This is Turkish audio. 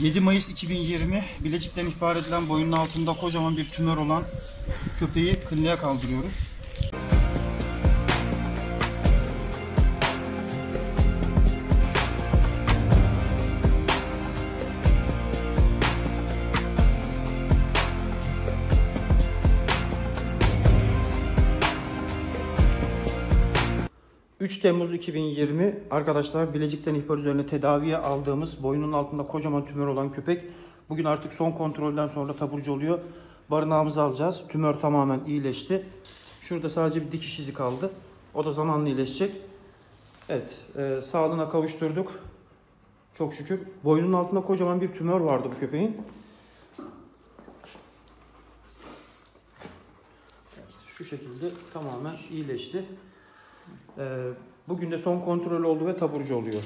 7 Mayıs 2020 Bilecik'ten ihbar edilen boynun altında kocaman bir tümör olan köpeği kliniğe kaldırıyoruz. Temmuz 2020 arkadaşlar, Bilecik'ten ihbar üzerine tedaviye aldığımız boynunun altında kocaman tümör olan köpek bugün artık son kontrolden sonra taburcu oluyor. Barınağımızı alacağız. Tümör tamamen iyileşti. Şurada sadece bir dikiş izi kaldı. O da zamanla iyileşecek. Evet, sağlığına kavuşturduk. Çok şükür. Boynunun altında kocaman bir tümör vardı bu köpeğin. Evet, şu şekilde tamamen iyileşti. Bugün de son kontrol oldu ve taburcu oluyor.